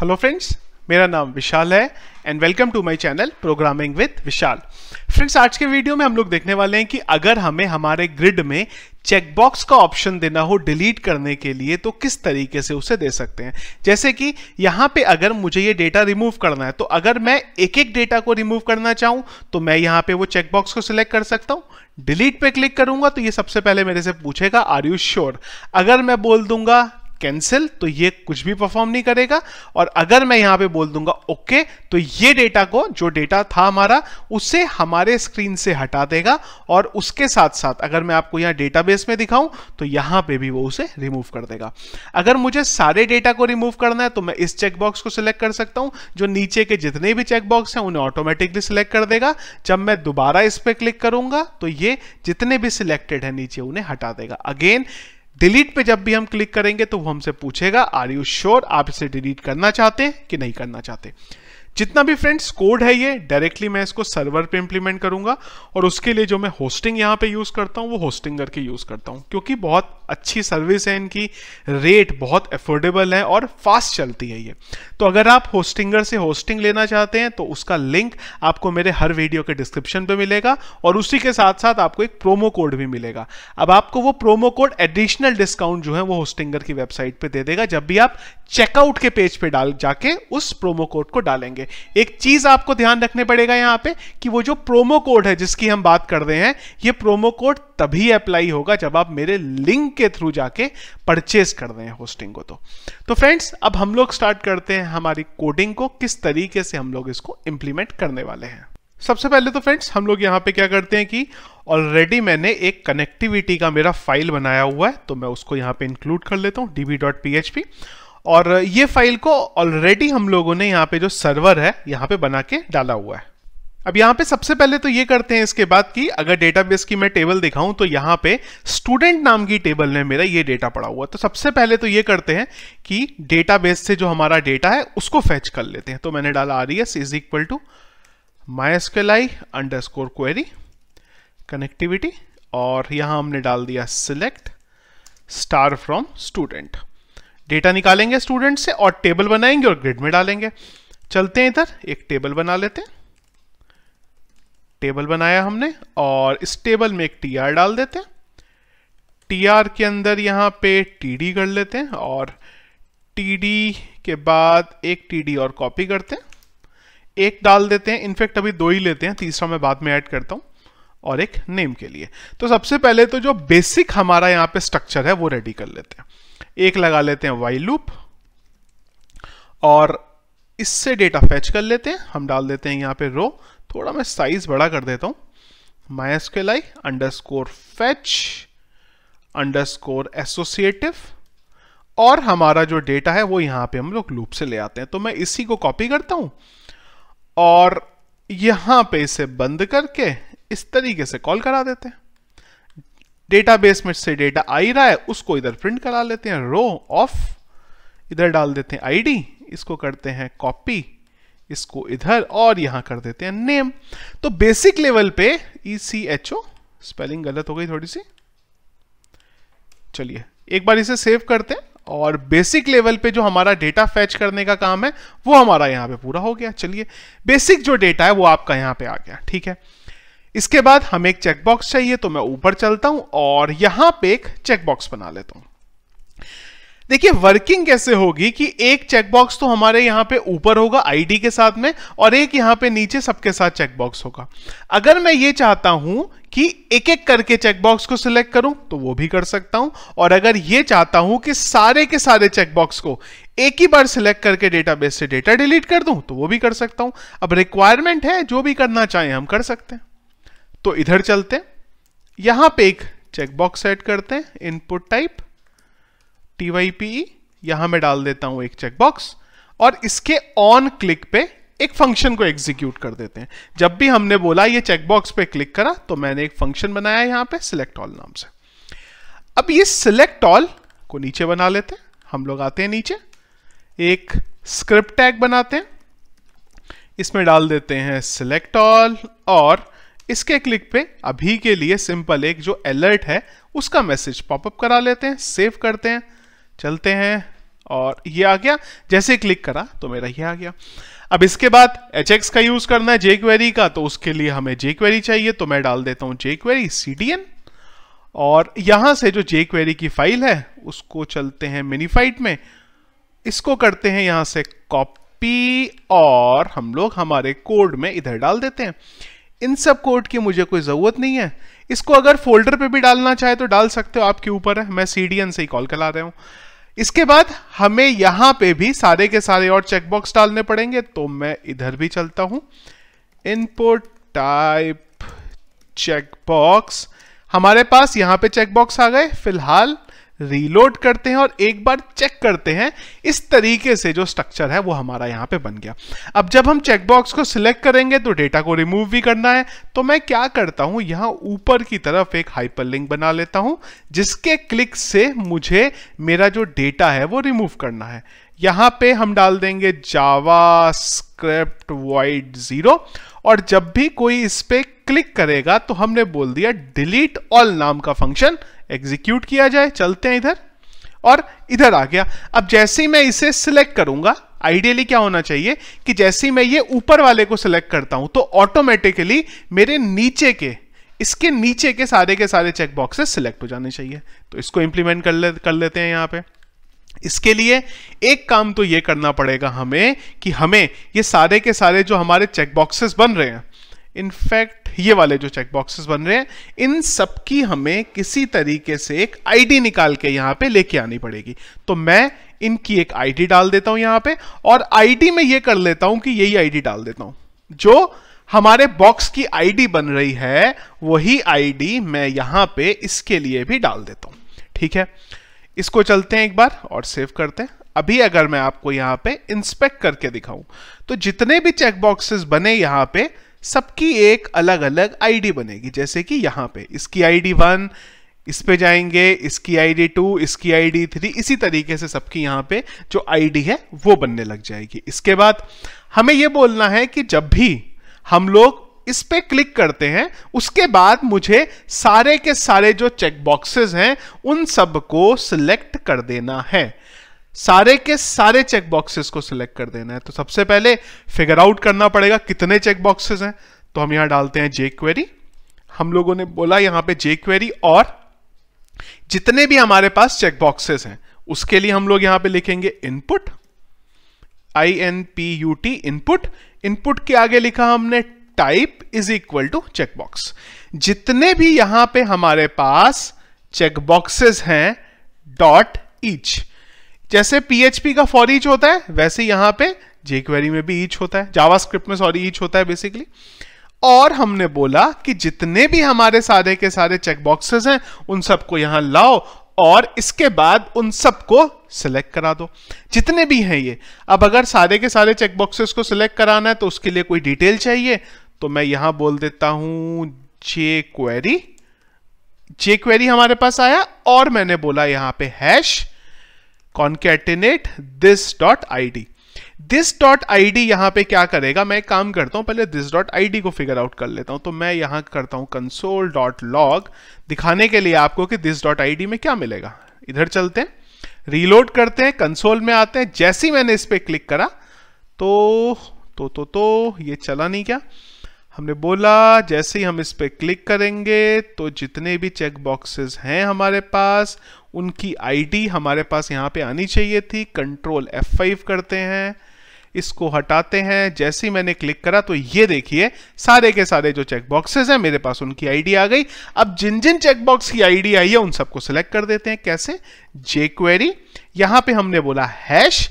Hello friends, मेरा नाम विशाल है and welcome to my channel programming with Vishal. Friends, आज के वीडियो में हम लोग देखने वाले हैं कि अगर हमें हमारे ग्रिड में चेकबॉक्स का ऑप्शन देना हो डिलीट करने के लिए तो किस तरीके से उसे दे सकते हैं। जैसे कि यहाँ पे अगर मुझे ये डेटा रिमूव करना है तो अगर मैं एक एक डेटा को रिमूव करना चाहूँ तो मैं यहाँ पे वो चेकबॉक्स को सिलेक्ट कर सकता हूँ। डिलीट पे क्लिक करूँगा तो ये सबसे पहले मेरे से पूछेगा आर यू श्योर। अगर मैं बोल दूंगा कैंसिल तो ये कुछ भी परफॉर्म नहीं करेगा, और अगर मैं यहाँ पे बोल दूंगा ओके तो ये डेटा को, जो डेटा था हमारा, उसे हमारे स्क्रीन से हटा देगा। और उसके साथ साथ अगर मैं आपको यहाँ डेटाबेस में दिखाऊं तो यहाँ पे भी वो उसे रिमूव कर देगा। अगर मुझे सारे डेटा को रिमूव करना है तो मैं इस चेकबॉक्स को सिलेक्ट कर सकता हूँ। जो नीचे के जितने भी चेकबॉक्स हैं उन्हें ऑटोमेटिकली सिलेक्ट कर देगा। जब मैं दोबारा इस पर क्लिक करूंगा तो ये जितने भी सिलेक्टेड है नीचे उन्हें हटा देगा। अगेन डिलीट पे जब भी हम क्लिक करेंगे तो वो हमसे पूछेगा आर यू श्योर, आप इसे डिलीट करना चाहते हैं कि नहीं करना चाहते। जितना भी फ्रेंड्स कोड है ये डायरेक्टली मैं इसको सर्वर पे इंप्लीमेंट करूंगा, और उसके लिए जो मैं होस्टिंग यहाँ पे यूज़ करता हूँ वो होस्टिंगर की यूज़ करता हूँ, क्योंकि बहुत अच्छी सर्विस है इनकी, रेट बहुत अफोर्डेबल है और फास्ट चलती है ये। तो अगर आप होस्टिंगर से होस्टिंग लेना चाहते हैं तो उसका लिंक आपको मेरे हर वीडियो के डिस्क्रिप्शन पर मिलेगा, और उसी के साथ साथ आपको एक प्रोमो कोड भी मिलेगा। अब आपको वो प्रोमो कोड एडिशनल डिस्काउंट जो है वो होस्टिंगर की वेबसाइट पर दे देगा जब भी आप चेकआउट के पेज पर जाके उस प्रोमो कोड को डालेंगे। एक चीज आपको ध्यान रखने पड़ेगा यहाँ पे कि वो जो प्रोमो कोड है जिसकी हम बात कर रहे हैं, ये प्रोमो कोड तभी अप्लाई होगा जब आप मेरे लिंक के थ्रू जाके परचेस कर रहे हैं होस्टिंग को। तो फ्रेंड्स, अब हम लोग स्टार्ट करते हैं हमारी कोडिंग को, किस तरीके से हम लोग इसको इंप्लीमेंट करने वाले हैं। सबसे पहले तो फ्रेंड्स हम लोग यहाँ पे क्या करते हैं कि ऑलरेडी मैंने एक कनेक्टिविटी का मेरा फाइल बनाया हुआ है, तो मैं उसको यहाँ पे इंक्लूड कर लेता हूँ db.php, और ये फाइल को ऑलरेडी हम लोगों ने यहाँ पे जो सर्वर है यहाँ पे बना के डाला हुआ है। अब यहाँ पे सबसे पहले तो ये करते हैं इसके बाद कि अगर डेटाबेस की मैं टेबल दिखाऊं तो यहाँ पे स्टूडेंट नाम की टेबल में मेरा ये डेटा पड़ा हुआ है। तो सबसे पहले तो ये करते हैं कि डेटाबेस से जो हमारा डेटा है उसको फेच कर लेते हैं। तो मैंने डाला RES = mysqli_query connectivity, और यहाँ हमने डाल दिया select * from student। डेटा निकालेंगे स्टूडेंट से और टेबल बनाएंगे और ग्रिड में डालेंगे। चलते हैं इधर, एक टेबल बना लेते हैं। टेबल बनाया हमने और इस टेबल में एक टीआर डाल देते हैं। टीआर के अंदर यहाँ पे टीडी कर लेते हैं, और टीडी के बाद एक टीडी और कॉपी करते हैं, एक डाल देते हैं। इनफैक्ट अभी दो ही लेते हैं, तीसरा मैं बाद में ऐड करता हूँ, और एक नेम के लिए। तो सबसे पहले तो जो बेसिक हमारा यहाँ पे स्ट्रक्चर है वो रेडी कर लेते हैं। एक लगा लेते हैं वाइल लूप, और इससे डेटा फेच कर लेते हैं। हम डाल देते हैं यहाँ पे रो, थोड़ा मैं साइज बड़ा कर देता हूँ, mysqli_fetch_associative, और हमारा जो डेटा है वो यहाँ पे हम लोग लूप से ले आते हैं। तो मैं इसी को कॉपी करता हूँ और यहाँ पे इसे बंद करके इस तरीके से कॉल करा देते हैं। डेटाबेस में से डेटा आ ही रहा है, उसको इधर प्रिंट करा लेते हैं रो ऑफ, इधर डाल देते हैं आईडी, इसको करते हैं कॉपी, इसको इधर, और यहाँ कर देते हैं नेम। तो बेसिक लेवल पे ECHO, स्पेलिंग गलत हो गई थोड़ी सी, चलिए एक बार इसे सेव करते हैं, और बेसिक लेवल पे जो हमारा डेटा फैच करने का काम है वो हमारा यहाँ पे पूरा हो गया। चलिए, बेसिक जो डेटा है वो आपका यहाँ पे आ गया, ठीक है। इसके बाद हमें एक चेकबॉक्स चाहिए, तो मैं ऊपर चलता हूं और यहां पे एक चेकबॉक्स बना लेता हूं। देखिए वर्किंग कैसे होगी कि एक चेकबॉक्स तो हमारे यहाँ पे ऊपर होगा आईडी के साथ में, और एक यहाँ पे नीचे सबके साथ चेकबॉक्स होगा। अगर मैं ये चाहता हूं कि एक एक करके चेकबॉक्स को सिलेक्ट करूं तो वो भी कर सकता हूं, और अगर ये चाहता हूं कि सारे के सारे चेकबॉक्स को एक ही बार सिलेक्ट करके डेटाबेस से डेटा डिलीट कर दूं तो वो भी कर सकता हूं। अब रिक्वायरमेंट है, जो भी करना चाहें हम कर सकते हैं। तो इधर चलते हैं, यहां पे एक चेकबॉक्स ऐड करते हैं, इनपुट टाइप TYPE, यहां मैं डाल देता हूं एक चेकबॉक्स, और इसके ऑन क्लिक पे एक फंक्शन को एग्जीक्यूट कर देते हैं। जब भी हमने बोला ये चेकबॉक्स पे क्लिक करा तो मैंने एक फंक्शन बनाया यहां पे सिलेक्ट ऑल नाम से। अब ये सिलेक्ट ऑल को नीचे बना लेते हैं, हम लोग आते हैं नीचे, एक स्क्रिप्ट टैग बनाते हैं, इसमें डाल देते हैं सिलेक्ट ऑल, और इसके क्लिक पे अभी के लिए सिंपल एक जो अलर्ट है उसका मैसेज पॉपअप करा लेते हैं, सेव करते हैं, चलते हैं और ये आ गया। जैसे क्लिक करा तो मेरा ये आ गया। अब इसके बाद Ajax का यूज करना है jQuery का, तो उसके लिए हमें jQuery चाहिए, तो मैं डाल देता हूं jQuery cdn और यहां से जो jQuery की फाइल है उसको चलते हैं मिनीफाइट में, इसको करते हैं यहां से कॉपी और हम लोग हमारे कोड में इधर डाल देते हैं। इन सब कोड की मुझे कोई जरूरत नहीं है, इसको अगर फोल्डर पे भी डालना चाहे तो डाल सकते हो, आपके ऊपर है, मैं cdn से ही कॉल करा रहा हूं। इसके बाद हमें यहां पे भी सारे के सारे और चेकबॉक्स डालने पड़ेंगे, तो मैं इधर भी चलता हूं, इनपुट टाइप चेकबॉक्स, हमारे पास यहां पे चेकबॉक्स आ गए। फिलहाल रीलोड करते हैं और एक बार चेक करते हैं। इस तरीके से जो स्ट्रक्चर है वो हमारा यहाँ पे बन गया। अब जब हम चेकबॉक्स को सिलेक्ट करेंगे तो डेटा को रिमूव भी करना है, तो मैं क्या करता हूँ, यहाँ ऊपर की तरफ एक हाइपरलिंक बना लेता हूँ जिसके क्लिक से मुझे मेरा जो डेटा है वो रिमूव करना है। यहाँ पे हम डाल देंगे जावास्क्रिप्ट void 0 और जब भी कोई इस पर क्लिक करेगा तो हमने बोल दिया डिलीट ऑल नाम का फंक्शन एग्जीक्यूट किया जाए। चलते हैं इधर और इधर आ गया। अब जैसे ही मैं इसे सिलेक्ट करूंगा, आइडियली क्या होना चाहिए कि जैसे ही मैं ये ऊपर वाले को सिलेक्ट करता हूं तो ऑटोमेटिकली मेरे नीचे के, इसके नीचे के सारे चेकबॉक्सेस सिलेक्ट हो जाने चाहिए। तो इसको इंप्लीमेंट कर लेते हैं यहाँ पे। इसके लिए एक काम तो ये करना पड़ेगा हमें कि हमें ये सारे के सारे जो हमारे चेकबॉक्सेस बन रहे हैं, इनफैक्ट ये वाले जो चेकबॉक्सेस बन रहे हैं, इन सबकी हमें किसी तरीके से एक आईडी निकाल के यहाँ पे लेके आनी पड़ेगी। तो मैं इनकी एक आईडी डाल देता हूँ यहाँ पे और आईडी में ये कर लेता हूँ कि यही आईडी डाल देता हूँ, जो हमारे बॉक्स की आईडी बन रही है वही आईडी मैं यहाँ पे इसके लिए भी डाल देता हूँ। ठीक है, इसको चलते हैं एक बार और सेव करते हैं। अभी अगर मैं आपको यहाँ पे इंस्पेक्ट करके दिखाऊं तो जितने भी चेकबॉक्सेस बने यहाँ पे सबकी एक अलग अलग आईडी बनेगी। जैसे कि यहाँ पे इसकी आईडी 1, इस पे जाएंगे इसकी आईडी 2, इसकी आईडी 3, इसी तरीके से सबकी यहाँ पे जो आईडी है वो बनने लग जाएगी। इसके बाद हमें ये बोलना है कि जब भी हम लोग इस पे क्लिक करते हैं उसके बाद मुझे सारे के सारे जो चेकबॉक्सेस हैं उन सब को सिलेक्ट कर देना है, सारे के सारे चेकबॉक्सेस को सिलेक्ट कर देना है। तो सबसे पहले फिगर आउट करना पड़ेगा कितने चेकबॉक्सेस हैं, तो हम यहाँ डालते हैं jQuery। हम लोगों ने बोला यहाँ पे jQuery और जितने भी हमारे पास चेकबॉक्सेस हैं उसके लिए हम लोग यहाँ पे लिखेंगे इनपुट, input, इनपुट, इनपुट के आगे लिखा हमने type is equal to checkbox. जितने भी यहां पे हमारे पास चेकबॉक्सेस हैं डॉट ईच, जैसे PHP का फॉर ईच होता है वैसे यहां पे jQuery में भी ईच होता है, जावास्क्रिप्ट में सॉरी ईच होता है बेसिकली। और हमने बोला कि जितने भी हमारे सारे के सारे चेकबॉक्सेस हैं उन सबको यहां लाओ और इसके बाद उन सबको सिलेक्ट करा दो, जितने भी हैं ये। अब अगर सारे के सारे चेकबॉक्सेस को सिलेक्ट कराना है तो उसके लिए कोई डिटेल चाहिए, तो मैं यहां बोल देता हूं jQuery। jQuery हमारे पास आया और मैंने बोला यहां पे हैश concatenate this.id। this.id यहां पे क्या करेगा, मैं एक काम करता हूं, पहले this.id को फिगर आउट कर लेता हूं। तो मैं यहां करता हूं console.log दिखाने के लिए आपको कि this.id में क्या मिलेगा। इधर चलते हैं, रीलोड करते हैं, कंसोल में आते हैं। जैसे ही मैंने इस पे क्लिक करा तो ये चला नहीं, क्या हमने बोला जैसे ही हम इस पे क्लिक करेंगे तो जितने भी चेकबॉक्सेस हैं हमारे पास उनकी आईडी हमारे पास यहाँ पे आनी चाहिए थी। कंट्रोल F5 करते हैं, इसको हटाते हैं। जैसे ही मैंने क्लिक करा तो ये देखिए सारे के सारे जो चेकबॉक्सेस हैं मेरे पास उनकी आईडी आ गई। अब जिन जिन चेकबॉक्स की आईडी आई है उन सबको सिलेक्ट कर देते हैं। कैसे, jQuery यहाँ पे हमने बोला hash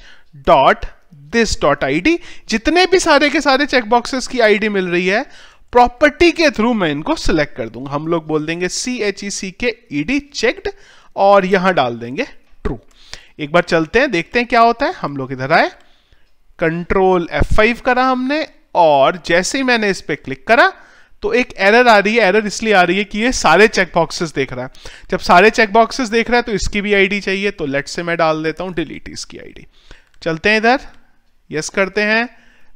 dot this dot ID, जितने भी सारे के सारे चेकबॉक्सेस की आईडी मिल रही है प्रॉपर्टी के थ्रू मैं इनको सिलेक्ट कर दूंगा। हम लोग बोल देंगे checked चेक्ड और यहां डाल देंगे ट्रू। एक बार चलते हैं देखते हैं क्या होता है। हम लोग इधर आए, कंट्रोल F5 करा हमने और जैसे ही मैंने इस पे क्लिक करा तो एक एरर आ रही है। एरर इसलिए आ रही है कि ये सारे चेकबॉक्सेस देख रहा है, जब सारे चेकबॉक्सेस देख रहा है तो इसकी भी आईडी चाहिए। तो लेट से मैं डाल देता हूं डिलीट इसकी आईडी। चलते हैं इधर, यस करते हैं,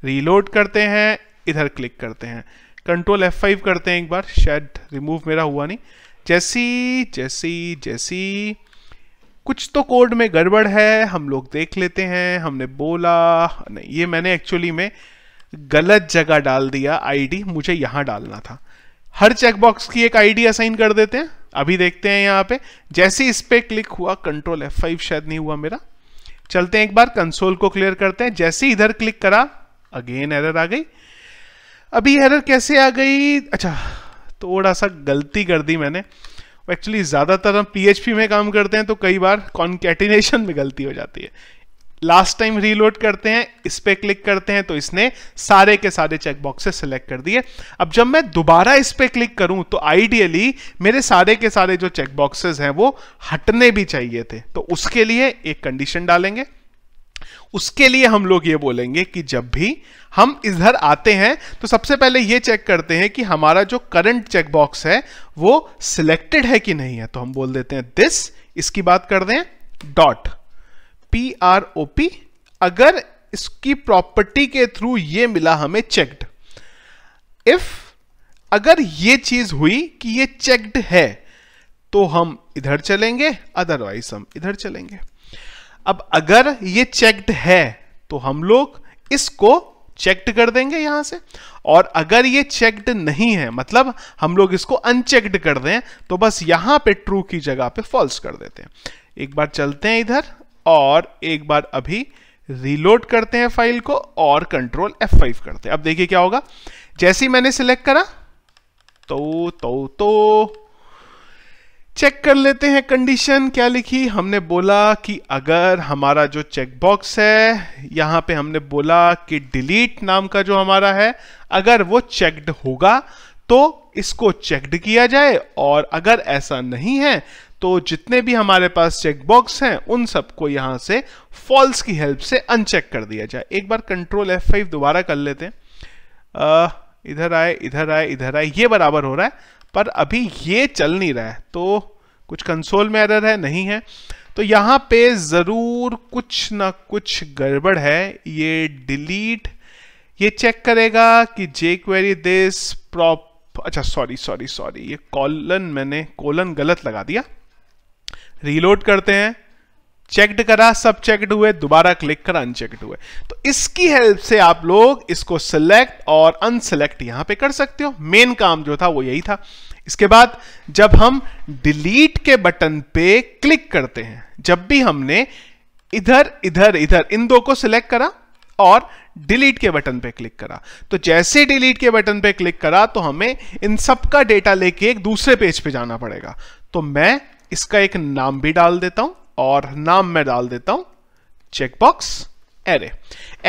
रीलोड करते हैं, इधर क्लिक करते हैं, कंट्रोल F5 करते हैं एक बार। शायद रिमूव मेरा हुआ नहीं। जैसी कुछ तो कोड में गड़बड़ है, हम लोग देख लेते हैं। हमने बोला नहीं, ये मैंने एक्चुअली में गलत जगह डाल दिया आईडी, मुझे यहाँ डालना था। हर चेकबॉक्स की एक आईडी असाइन कर देते हैं, अभी देखते हैं। यहाँ पे जैसे इस पर क्लिक हुआ, कंट्रोल F5 शायद नहीं हुआ मेरा, चलते हैं एक बार कंसोल को क्लियर करते हैं। जैसे इधर क्लिक करा, अगेन एरर आ गई। अभी एरर कैसे आ गई? अच्छा, थोड़ा सा गलती कर दी मैंने। एक्चुअली ज़्यादातर हम PHP में काम करते हैं तो कई बार कॉन्केटिनेशन में गलती हो जाती है। लास्ट टाइम रीलोड करते हैं, इस पर क्लिक करते हैं तो इसने सारे के सारे चेकबॉक्स से सिलेक्ट कर दिए। अब जब मैं दोबारा इस पर क्लिक करूं तो आइडियली मेरे सारे के सारे जो चेकबॉक्सेस हैं वो हटने भी चाहिए थे। तो उसके लिए एक कंडीशन डालेंगे, उसके लिए हम लोग ये बोलेंगे कि जब भी हम इधर आते हैं तो सबसे पहले ये चेक करते हैं कि हमारा जो करंट चेकबॉक्स है वो सिलेक्टेड है कि नहीं है। तो हम बोल देते हैं दिस, इसकी बात कर दें डॉट PROP, अगर इसकी प्रॉपर्टी के थ्रू ये मिला हमें चेक्ड। इफ अगर ये चीज हुई कि ये चेक्ड है तो हम इधर चलेंगे, अदरवाइज हम इधर चलेंगे। अब अगर ये चेक्ड है तो हम लोग इसको चेक्ड कर देंगे यहां से, और अगर ये चेक्ड नहीं है मतलब हम लोग इसको अनचेक्ड कर दें, तो बस यहां पे ट्रू की जगह पे फॉल्स कर देते हैं। एक बार चलते हैं इधर और एक बार अभी रीलोड करते हैं फाइल को और कंट्रोल F5 करते हैं। अब देखिए क्या होगा। जैसे ही मैंने सिलेक्ट करा तो चेक कर लेते हैं कंडीशन क्या लिखी। हमने बोला कि अगर हमारा जो चेकबॉक्स है, यहाँ पे हमने बोला कि डिलीट नाम का जो हमारा है, अगर वो चेक्ड होगा तो इसको चेक्ड किया जाए, और अगर ऐसा नहीं है तो जितने भी हमारे पास चेकबॉक्स हैं उन सबको यहाँ से फॉल्स की हेल्प से अनचेक कर दिया जाए। एक बार कंट्रोल F5 दोबारा कर लेते हैं। इधर आए, इधर आए, इधर आए, ये बराबर हो रहा है पर अभी ये चल नहीं रहा है। तो कुछ कंसोल में एरर है, नहीं है, तो यहाँ पे ज़रूर कुछ ना कुछ गड़बड़ है। ये डिलीट, ये चेक करेगा कि jQuery this prop, अच्छा सॉरी ये कॉलन, मैंने कोलन गलत लगा दिया। रीलोड करते हैं, चेक्ड करा, सब चेक्ड हुए, दोबारा क्लिक करा, अनचेक्ड हुए। तो इसकी हेल्प से आप लोग इसको सिलेक्ट और अनसेलेक्ट यहां पे कर सकते हो। मेन काम जो था वो यही था। इसके बाद जब हम डिलीट के बटन पे क्लिक करते हैं, जब भी हमने इधर इधर इधर इन दो को सिलेक्ट करा और डिलीट के बटन पे क्लिक करा, तो जैसे डिलीट के बटन पे क्लिक करा तो हमें इन सबका डेटा लेके एक दूसरे पेज पे जाना पड़ेगा। तो मैं इसका एक नाम भी डाल देता हूं, और नाम मैं डाल देता हूं चेकबॉक्स एरे।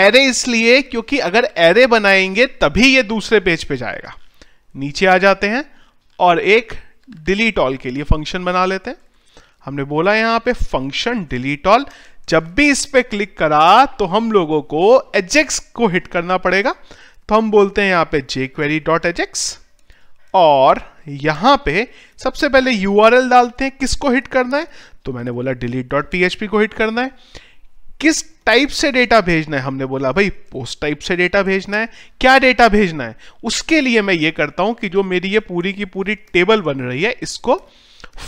एरे इसलिए क्योंकि अगर एरे बनाएंगे तभी ये दूसरे पेज पे जाएगा। नीचे आ जाते हैं और एक डिलीट ऑल के लिए फंक्शन बना लेते हैं। हमने बोला यहां पे फंक्शन डिलीट ऑल, जब भी इस पे क्लिक करा तो हम लोगों को एजेक्स को हिट करना पड़ेगा। तो हम बोलते हैं यहां पे jQuery.ajax, और यहां पे सबसे पहले URL डालते हैं, किसको हिट करना है। तो मैंने बोला delete.php को हिट करना है। किस टाइप से डेटा भेजना है? हमने बोला भाई पोस्ट टाइप से डेटा भेजना है। क्या डेटा भेजना है उसके लिए मैं ये करता हूं कि जो मेरी ये पूरी की पूरी टेबल बन रही है इसको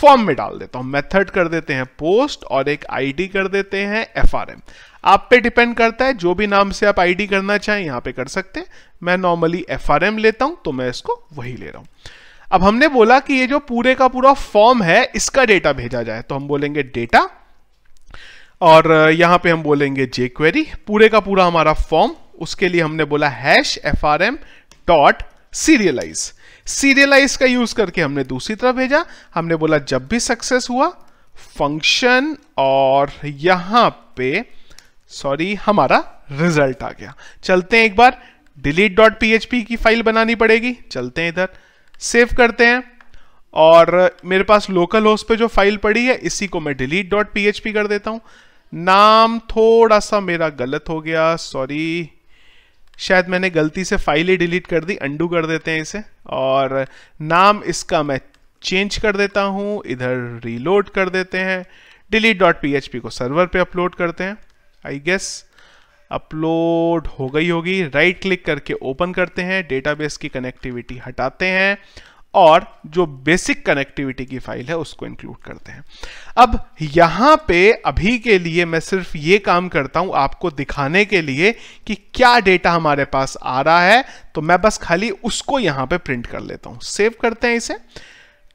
फॉर्म में डाल देता हूं। मेथड कर देते हैं पोस्ट और एक आईडी कर देते हैं FRM। आप पे डिपेंड करता है, जो भी नाम से आप आईडी करना चाहें यहाँ पे कर सकते हैं। मैं नॉर्मली FRM लेता हूं तो मैं इसको वही ले रहा हूँ। अब हमने बोला कि ये जो पूरे का पूरा फॉर्म है इसका डेटा भेजा जाए, तो हम बोलेंगे डेटा, और यहाँ पे हम बोलेंगे jQuery, पूरे का पूरा हमारा फॉर्म। उसके लिए हमने बोला हैश frm.serialize। सीरियलाइज का यूज करके हमने दूसरी तरफ भेजा। हमने बोला जब भी सक्सेस हुआ फंक्शन, और यहाँ पे सॉरी हमारा रिजल्ट आ गया। चलते हैं एक बार, delete.php की फाइल बनानी पड़ेगी। चलते हैं इधर, सेव करते हैं, और मेरे पास लोकल होस्ट पे जो फाइल पड़ी है इसी को मैं delete.php कर देता हूँ। नाम थोड़ा सा मेरा गलत हो गया, सॉरी, शायद मैंने गलती से फाइल ही डिलीट कर दी। अंडू कर देते हैं इसे, और नाम इसका मैं चेंज कर देता हूँ। इधर रीलोड कर देते हैं, delete.php को सर्वर पे अपलोड करते हैं। आई गेस अपलोड हो गई होगी। राइट क्लिक करके ओपन करते हैं, डेटाबेस की कनेक्टिविटी हटाते हैं, और जो बेसिक कनेक्टिविटी की फाइल है उसको इंक्लूड करते हैं। अब यहाँ पे अभी के लिए मैं सिर्फ ये काम करता हूँ आपको दिखाने के लिए कि क्या डेटा हमारे पास आ रहा है, तो मैं बस खाली उसको यहाँ पे प्रिंट कर लेता हूँ। सेव करते हैं इसे,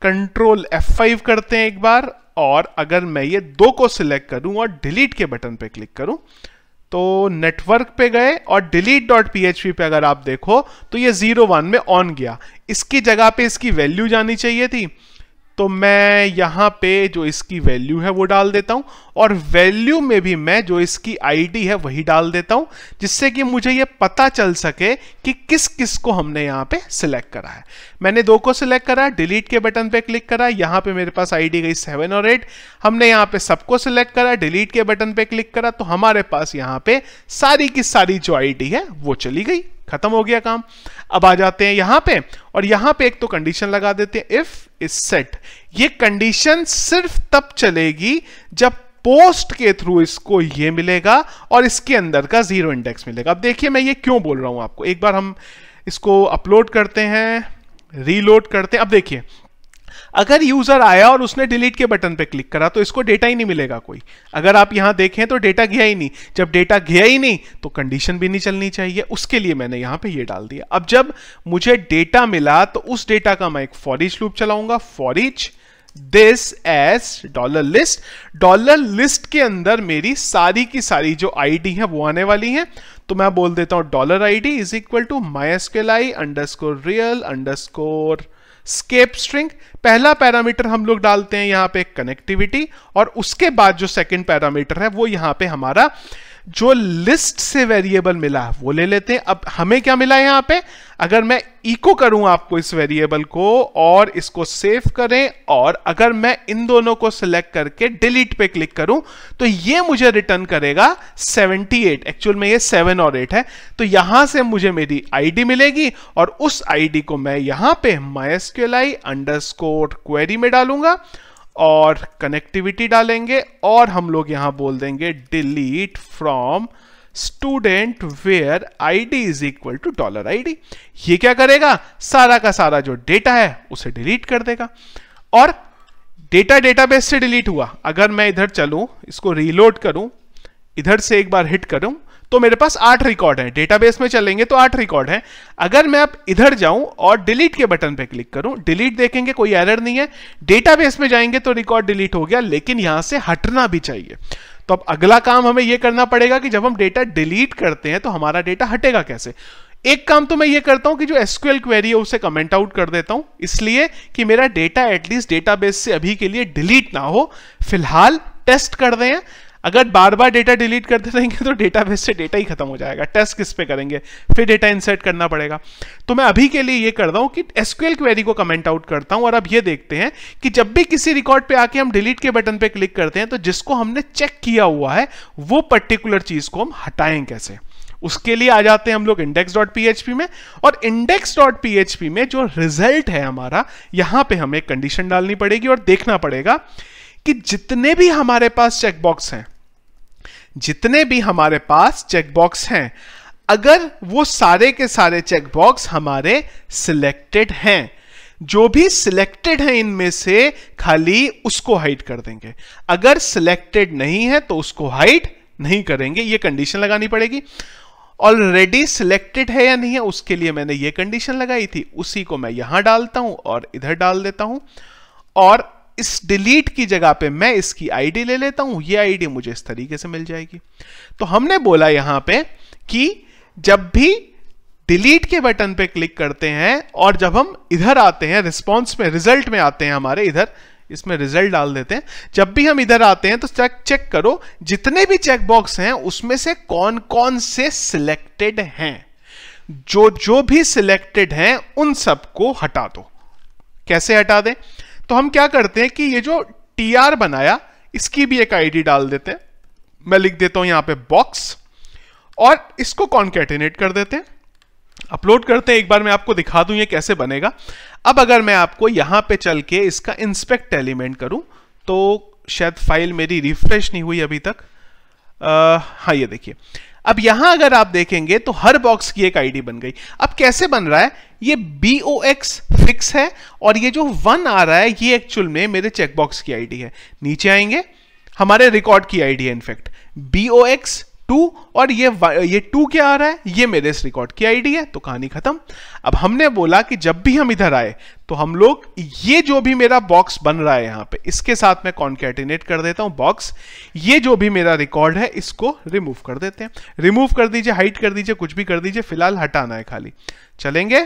कंट्रोल F5 करते हैं एक बार, और अगर मैं ये दो को सिलेक्ट करूँ और डिलीट के बटन पे क्लिक करूँ तो नेटवर्क पे गए और delete.php पे अगर आप देखो तो ये 01 में ऑन गया, इसकी जगह पे इसकी वैल्यू जानी चाहिए थी, तो मैं यहाँ पे जो इसकी वैल्यू है वो डाल देता हूँ और वैल्यू में भी मैं जो इसकी आईडी है वही डाल देता हूँ, जिससे कि मुझे ये पता चल सके कि किस किस को हमने यहाँ पे सिलेक्ट करा है। मैंने दो को सिलेक्ट करा, डिलीट के बटन पे क्लिक करा, यहाँ पे मेरे पास आईडी गई 7 और 8, हमने यहाँ पे सबको सिलेक्ट करा, डिलीट के बटन पे क्लिक करा, तो हमारे पास यहाँ पे सारी की सारी जो आईडी है वो चली गई। खत्म हो गया काम। अब आ जाते हैं यहाँ पे और यहाँ पे एक तो कंडीशन लगा देते हैं, इफ इज सेट। ये कंडीशन सिर्फ तब चलेगी जब पोस्ट के थ्रू इसको ये मिलेगा और इसके अंदर का 0 इंडेक्स मिलेगा। अब देखिए मैं ये क्यों बोल रहा हूँ आपको, एक बार हम इसको अपलोड करते हैं, रीलोड करते हैं। अब देखिए अगर यूजर आया और उसने डिलीट के बटन पे क्लिक करा तो इसको डेटा ही नहीं मिलेगा कोई। अगर आप यहां देखें तो डेटा गया ही नहीं, जब डेटा गया ही नहीं तो कंडीशन भी नहीं चलनी चाहिए, उसके लिए मैंने यहां पे ये डाल दिया। अब जब मुझे डेटा मिला तो उस डेटा का मैं एक फॉर ईच लूप चलाऊंगा, for each this as $list। $list के अंदर मेरी सारी की सारी जो आईडी है वो आने वाली है, तो मैं बोल देता हूं $id is equal to mysqli_real_escape string। पहला पैरामीटर हम लोग डालते हैं यहाँ पे कनेक्टिविटी, और उसके बाद जो सेकंड पैरामीटर है वो यहाँ पे हमारा जो लिस्ट से वेरिएबल मिला वो ले लेते हैं। अब हमें क्या मिला है यहाँ पे, अगर मैं इको करूँ आपको इस वेरिएबल को और इसको सेव करें, और अगर मैं इन दोनों को सिलेक्ट करके डिलीट पे क्लिक करूँ तो ये मुझे रिटर्न करेगा 78, एक्चुअल में ये 7 और 8 है। तो यहाँ से मुझे मेरी आईडी मिलेगी और उस आईडी को मैं यहाँ पे mysqli_query में डालूंगा और कनेक्टिविटी डालेंगे, और हम लोग यहाँ बोल देंगे delete from student where ID is equal to $id। ये क्या करेगा, सारा का सारा जो डेटा है उसे डिलीट कर देगा। और डेटा डेटाबेस से डिलीट हुआ, अगर मैं इधर चलूँ, इसको रीलोड करूँ, इधर से एक बार हिट करूँ तो मेरे पास 8 रिकॉर्ड हैं, डेटाबेस में चलेंगे तो 8 रिकॉर्ड हैं। अगर मैं अब इधर जाऊं और डिलीट के बटन पे क्लिक करूं, डिलीट देखेंगे कोई एरर नहीं है, डेटाबेस में जाएंगे तो रिकॉर्ड डिलीट हो गया, लेकिन यहां से हटना भी चाहिए। तो अब अगला काम हमें यह करना पड़ेगा कि जब हम डेटा डिलीट करते हैं तो हमारा डेटा हटेगा कैसे। एक काम तो मैं ये करता हूं कि जो SQL क्वेरी है उसे कमेंट आउट कर देता हूं, इसलिए कि मेरा डेटा एटलीस्ट डेटाबेस से अभी के लिए डिलीट ना हो, फिलहाल टेस्ट कर दें। अगर बार बार डेटा डिलीट करते रहेंगे तो डेटाबेस से डेटा ही खत्म हो जाएगा, टेस्ट किस पे करेंगे, फिर डेटा इंसर्ट करना पड़ेगा। तो मैं अभी के लिए ये करता हूँ कि एसक्यूएल क्वेरी को कमेंट आउट करता हूँ, और अब ये देखते हैं कि जब भी किसी रिकॉर्ड पे आके हम डिलीट के बटन पे क्लिक करते हैं तो जिसको हमने चेक किया हुआ है वो पर्टिकुलर चीज को हम हटाएं कैसे। उसके लिए आ जाते हैं हम लोग index.php में, और index.php में जो रिजल्ट है हमारा, यहाँ पे हमें कंडीशन डालनी पड़ेगी और देखना पड़ेगा कि जितने भी हमारे पास चेकबॉक्स हैं, अगर वो सारे के सारे चेकबॉक्स हमारे सिलेक्टेड हैं, जो भी सिलेक्टेड है इनमें से खाली उसको हाइड कर देंगे। अगर सिलेक्टेड नहीं है तो उसको हाइड नहीं करेंगे, ये कंडीशन लगानी पड़ेगी। ऑलरेडी सिलेक्टेड है या नहीं है उसके लिए मैंने ये कंडीशन लगाई थी, उसी को मैं यहां डालता हूं और इधर डाल देता हूं, और इस डिलीट की जगह पे मैं इसकी आईडी ले लेता हूं, ये आईडी मुझे इस तरीके से मिल जाएगी। तो हमने बोला यहां पे कि जब भी डिलीट के बटन पे क्लिक करते हैं और जब हम इधर आते हैं रिस्पॉन्स में, रिजल्ट में आते हैं हमारे, इधर इसमें रिजल्ट डाल देते हैं, जब भी हम इधर आते हैं तो चेक करो जितने भी चेकबॉक्स हैं उसमें से कौन कौन से सिलेक्टेड हैं, जो भी सिलेक्टेड हैं उन सबको हटा दो। कैसे हटा दें, तो हम क्या करते हैं कि ये जो tr बनाया इसकी भी एक आईडी डाल देते हैं, मैं लिख देता हूं यहाँ पे बॉक्स, और इसको कॉन्केटिनेट कर देते हैं, अपलोड करते हैं। एक बार मैं आपको दिखा दूं ये कैसे बनेगा। अब अगर मैं आपको यहाँ पे चल के इसका इंस्पेक्ट एलिमेंट करूं तो शायद फाइल मेरी रिफ्रेश नहीं हुई अभी तक, हाँ ये देखिए। अब यहां अगर आप देखेंगे तो हर बॉक्स की एक आईडी बन गई। अब कैसे बन रहा है, ये box फिक्स है और ये जो 1 आ रहा है ये एक्चुअल में मेरे चेकबॉक्स की आईडी है। नीचे आएंगे, हमारे रिकॉर्ड की आईडी है, इनफैक्ट box 2 और ये 2 क्या आ रहा है, ये मेरे इस रिकॉर्ड की आईडी है। तो कहानी खत्म। अब हमने बोला कि जब भी हम इधर आए तो हम लोग ये जो भी मेरा बॉक्स बन रहा है यहाँ पे, इसके साथ मैं कॉन्कैटिनेट कर देता हूँ बॉक्स, ये जो भी मेरा रिकॉर्ड है इसको रिमूव कर देते हैं। रिमूव कर दीजिए, हाइड कर दीजिए, कुछ भी कर दीजिए, फिलहाल हटाना है खाली। चलेंगे,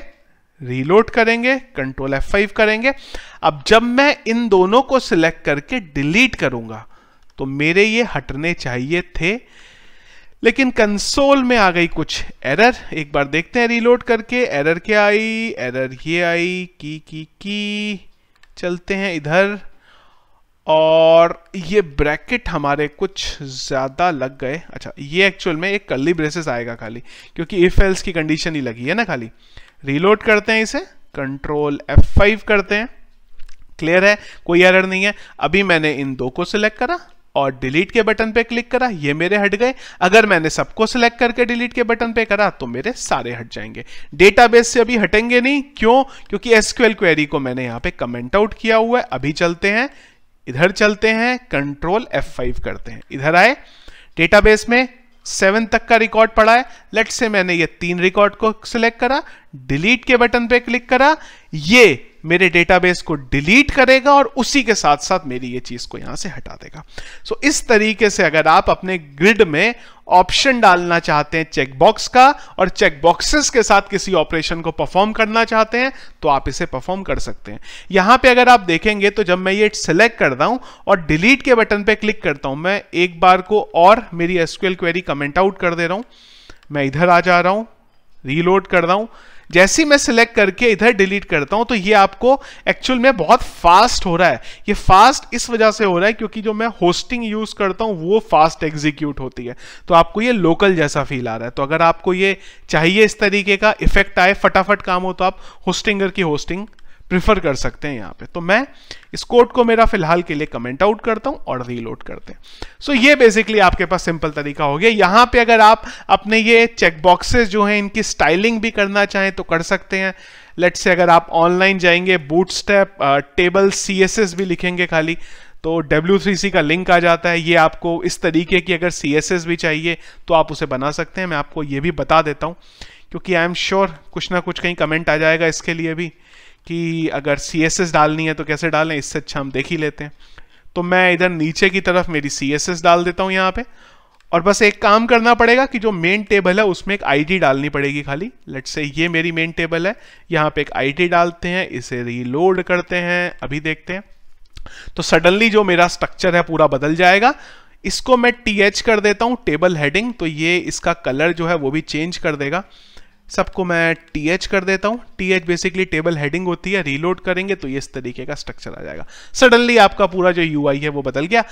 रीलोड करेंगे, कंट्रोल F5 करेंगे। अब जब मैं इन दोनों को सिलेक्ट करके डिलीट करूंगा तो मेरे ये हटने चाहिए थे, लेकिन कंसोल में आ गई कुछ एरर। एक बार देखते हैं रीलोड करके एरर क्या आई। एरर ये आई की चलते हैं इधर, और ये ब्रैकेट हमारे कुछ ज़्यादा लग गए। अच्छा, ये एक्चुअल में एक कर्ली ब्रेसेस आएगा खाली, क्योंकि इफ एल्स की कंडीशन ही लगी है ना खाली। रीलोड करते हैं इसे, कंट्रोल F5 करते हैं। क्लियर है, कोई एरर नहीं है। अभी मैंने इन दो को सिलेक्ट करा और डिलीट के बटन पे क्लिक करा, ये मेरे हट गए। अगर मैंने सबको सिलेक्ट करके डिलीट के बटन पे करा तो मेरे सारे हट जाएंगे। डेटाबेस से अभी हटेंगे नहीं, क्यों? क्योंकि एसक्यूएल क्वेरी को मैंने यहाँ पे कमेंट आउट किया हुआ है। अभी चलते हैं इधर, चलते हैं कंट्रोल F5 करते हैं, इधर आए। डेटाबेस में 7 तक का रिकॉर्ड पड़ा है। लेट्स से मैंने ये 3 रिकॉर्ड को सिलेक्ट करा, डिलीट के बटन पे क्लिक करा, ये मेरे डेटाबेस को डिलीट करेगा और उसी के साथ साथ मेरी ये चीज को यहां से हटा देगा। सो इस तरीके से अगर आप अपने ग्रिड में ऑप्शन डालना चाहते हैं चेकबॉक्स का और चेकबॉक्सेस के साथ किसी ऑपरेशन को परफॉर्म करना चाहते हैं तो आप इसे परफॉर्म कर सकते हैं। यहां पे अगर आप देखेंगे तो जब मैं ये सिलेक्ट करता हूं और डिलीट के बटन पे क्लिक करता हूं, मैं एक बार को और मेरी एसक्यूएल क्वेरी कमेंट आउट कर दे रहा हूं। मैं इधर आ जा रहा हूं, रीलोड कर रहा हूं। जैसे ही मैं सिलेक्ट करके इधर डिलीट करता हूं तो ये आपको एक्चुअल में बहुत फास्ट हो रहा है। ये फास्ट इस वजह से हो रहा है क्योंकि जो मैं होस्टिंग यूज करता हूं वो फास्ट एग्जीक्यूट होती है, तो आपको ये लोकल जैसा फील आ रहा है। तो अगर आपको ये चाहिए, इस तरीके का इफेक्ट आए, फटाफट काम हो, तो आप होस्टिंगर की होस्टिंग प्रिफर कर सकते हैं यहाँ पे। तो मैं इस कोड को मेरा फिलहाल के लिए कमेंट आउट करता हूँ और रीलोड करते हैं। सो ये बेसिकली आपके पास सिंपल तरीका हो गया। यहाँ पे अगर आप अपने ये चेकबॉक्सेस जो हैं इनकी स्टाइलिंग भी करना चाहें तो कर सकते हैं। लेट्स से अगर आप ऑनलाइन जाएंगे, बूटस्ट्रैप टेबल CSS भी लिखेंगे खाली तो W3C का लिंक आ जाता है। ये आपको इस तरीके की अगर CSS भी चाहिए तो आप उसे बना सकते हैं। मैं आपको ये भी बता देता हूँ क्योंकि आई एम श्योर कुछ ना कुछ कहीं कमेंट आ जाएगा इसके लिए भी कि अगर CSS डालनी है तो कैसे डालें, इससे अच्छा हम देख ही लेते हैं। तो मैं इधर नीचे की तरफ मेरी CSS डाल देता हूं यहाँ पे, और बस एक काम करना पड़ेगा कि जो मेन टेबल है उसमें एक ID डालनी पड़ेगी खाली। लेट्स से ये मेरी मेन टेबल है, यहाँ पे एक ID डालते हैं, इसे रीलोड करते हैं, अभी देखते हैं। तो सडनली जो मेरा स्ट्रक्चर है पूरा बदल जाएगा। इसको मैं TH कर देता हूँ, टेबल हेडिंग, तो ये इसका कलर जो है वो भी चेंज कर देगा। सबको मैं TH कर देता हूँ। TH बेसिकली टेबल हेडिंग होती है। रीलोड करेंगे तो ये इस तरीके का स्ट्रक्चर आ जाएगा। सडनली आपका पूरा जो UI है वो बदल गया।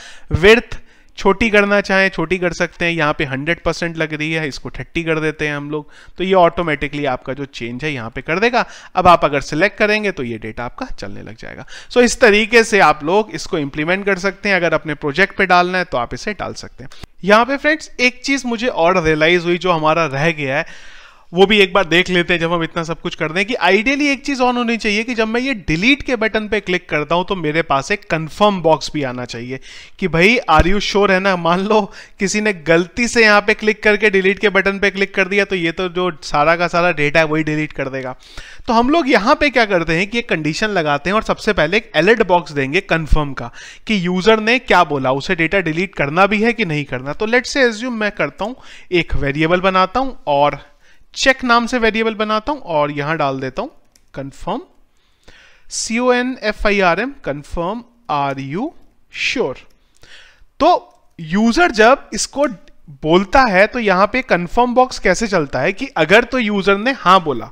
विड्थ छोटी करना चाहें छोटी कर सकते हैं, यहाँ पे 100% लग रही है, इसको 30 कर देते हैं हम लोग, तो ये ऑटोमेटिकली आपका जो चेंज है यहाँ पे कर देगा। अब आप अगर सिलेक्ट करेंगे तो ये डेटा आपका चलने लग जाएगा। सो इस तरीके से आप लोग इसको इम्प्लीमेंट कर सकते हैं। अगर अपने प्रोजेक्ट पे डालना है तो आप इसे डाल सकते हैं। यहाँ पे फ्रेंड्स एक चीज़ मुझे और रियलाइज हुई जो हमारा रह गया है, वो भी एक बार देख लेते हैं जब हम इतना सब कुछ कर दें, कि आइडियली एक चीज़ ऑन होनी चाहिए कि जब मैं ये डिलीट के बटन पे क्लिक करता हूं तो मेरे पास एक कंफर्म बॉक्स भी आना चाहिए कि भाई आर यू श्योर है ना। मान लो किसी ने गलती से यहाँ पे क्लिक करके डिलीट के बटन पे क्लिक कर दिया तो ये तो जो सारा का सारा डेटा है वही डिलीट कर देगा। तो हम लोग यहाँ पे क्या करते हैं कि एक कंडीशन लगाते हैं और सबसे पहले एक अलर्ट बॉक्स देंगे कन्फर्म का कि यूज़र ने क्या बोला, उसे डेटा डिलीट करना भी है कि नहीं करना। तो लेट्स से एज्यूम मैं करता हूँ, एक वेरिएबल बनाता हूँ और चेक नाम से वेरिएबल बनाता हूं और यहां डाल देता हूं confirm, CONFIRM, confirm are you sure. तो यूजर जब इसको बोलता है तो यहां पे कंफर्म बॉक्स कैसे चलता है कि अगर तो यूजर ने हां बोला,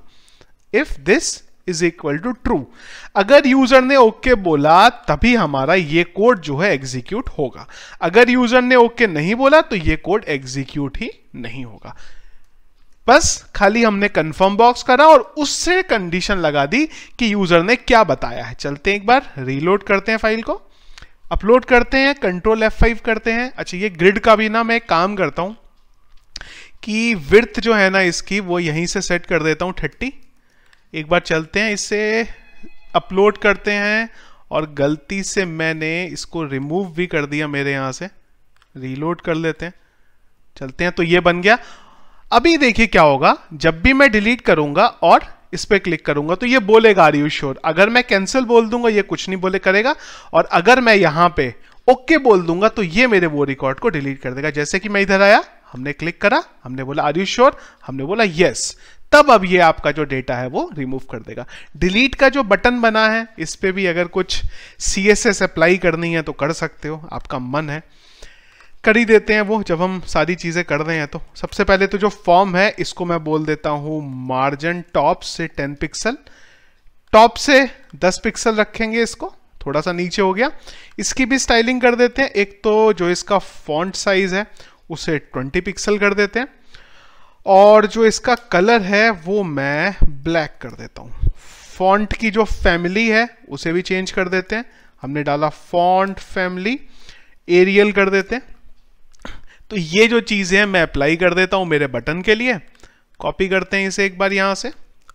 if this is equal to true, अगर यूजर ने ओके बोला तभी हमारा ये कोड जो है एग्जीक्यूट होगा। अगर यूजर ने ओके नहीं बोला तो ये कोड एग्जीक्यूट ही नहीं होगा। बस खाली हमने कंफर्म बॉक्स करा और उससे कंडीशन लगा दी कि यूजर ने क्या बताया है। चलते हैं एक बार रीलोड करते हैं, फाइल को अपलोड करते हैं, कंट्रोल F5 करते हैं। अच्छा, ये ग्रिड का भी ना मैं काम करता हूँ कि विड्थ जो है ना इसकी वो यहीं से सेट कर देता हूँ 30। एक बार चलते हैं, इसे अपलोड करते हैं और गलती से मैंने इसको रिमूव भी कर दिया मेरे यहाँ से। रीलोड कर लेते हैं, चलते हैं, तो ये बन गया। अभी देखिए क्या होगा, जब भी मैं डिलीट करूँगा और इस पर क्लिक करूंगा तो ये बोलेगा आर यू श्योर। अगर मैं कैंसिल बोल दूंगा ये कुछ नहीं बोले करेगा, और अगर मैं यहाँ पे ओके बोल दूंगा तो ये मेरे वो रिकॉर्ड को डिलीट कर देगा। जैसे कि मैं इधर आया, हमने क्लिक करा, हमने बोला आर यू श्योर, हमने बोला यस, तब अब ये आपका जो डेटा है वो रिमूव कर देगा। डिलीट का जो बटन बना है इस पर भी अगर कुछ CSS अप्लाई करनी है तो कर सकते हो, आपका मन है, कर ही देते हैं वो जब हम सारी चीज़ें कर रहे हैं। तो सबसे पहले तो जो फॉर्म है इसको मैं बोल देता हूँ मार्जिन टॉप से 10 पिक्सल, टॉप से 10 पिक्सल रखेंगे, इसको थोड़ा सा नीचे हो गया। इसकी भी स्टाइलिंग कर देते हैं, एक तो जो इसका फॉन्ट साइज है उसे 20 पिक्सल कर देते हैं, और जो इसका कलर है वो मैं ब्लैक कर देता हूँ। फॉन्ट की जो फैमिली है उसे भी चेंज कर देते हैं, हमने डाला फॉन्ट फैमिली, एरियल कर देते हैं। तो ये जो चीज़ें हैं मैं अप्लाई कर देता हूँ मेरे बटन के लिए। कॉपी करते हैं इसे एक बार यहाँ से,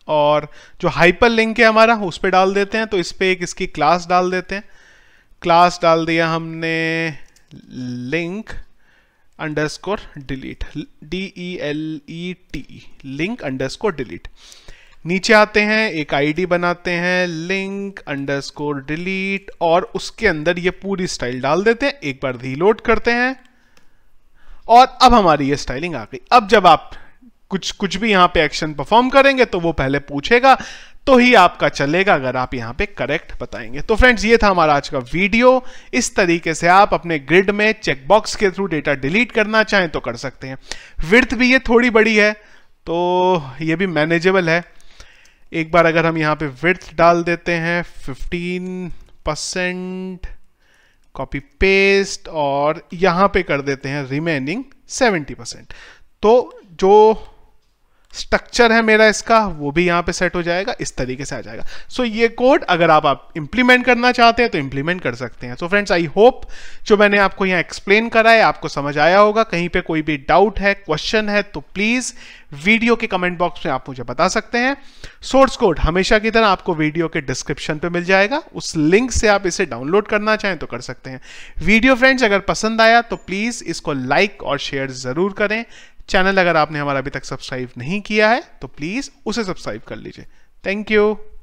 और जो हाइपर लिंक है हमारा उस पर डाल देते हैं। तो इस पर एक इसकी क्लास डाल देते हैं, क्लास डाल दिया हमने link underscore delete, DELET, link underscore delete. नीचे आते हैं, एक आईडी बनाते हैं लिंक अंडरस्कोर डिलीट, और उसके अंदर ये पूरी स्टाइल डाल देते हैं। एक बार रीलोड करते हैं और अब हमारी ये स्टाइलिंग आ गई। अब जब आप कुछ भी यहाँ पे एक्शन परफॉर्म करेंगे तो वो पहले पूछेगा तो ही आपका चलेगा, अगर आप यहाँ पे करेक्ट बताएंगे। तो फ्रेंड्स ये था हमारा आज का वीडियो। इस तरीके से आप अपने ग्रिड में चेकबॉक्स के थ्रू डेटा डिलीट करना चाहें तो कर सकते हैं। विड्थ भी ये थोड़ी बड़ी है तो ये भी मैनेजेबल है। एक बार अगर हम यहाँ पे विड्थ डाल देते हैं 15%, कॉपी पेस्ट, और यहाँ पे कर देते हैं रिमेनिंग 70%। तो जो स्ट्रक्चर है मेरा इसका वो भी यहाँ पे सेट हो जाएगा, इस तरीके से आ जाएगा। सो ये कोड अगर आप इम्प्लीमेंट करना चाहते हैं तो इम्प्लीमेंट कर सकते हैं। सो फ्रेंड्स आई होप जो मैंने आपको यहाँ एक्सप्लेन करा है आपको समझ आया होगा। कहीं पे कोई भी डाउट है, क्वेश्चन है तो प्लीज़ वीडियो के कमेंट बॉक्स में आप मुझे बता सकते हैं। सोर्स कोड हमेशा की तरह आपको वीडियो के डिस्क्रिप्शन पे मिल जाएगा, उस लिंक से आप इसे डाउनलोड करना चाहें तो कर सकते हैं। वीडियो फ्रेंड्स अगर पसंद आया तो प्लीज़ इसको लाइक और शेयर ज़रूर करें। चैनल अगर आपने हमारा अभी तक सब्सक्राइब नहीं किया है तो प्लीज़ उसे सब्सक्राइब कर लीजिए। Thank you.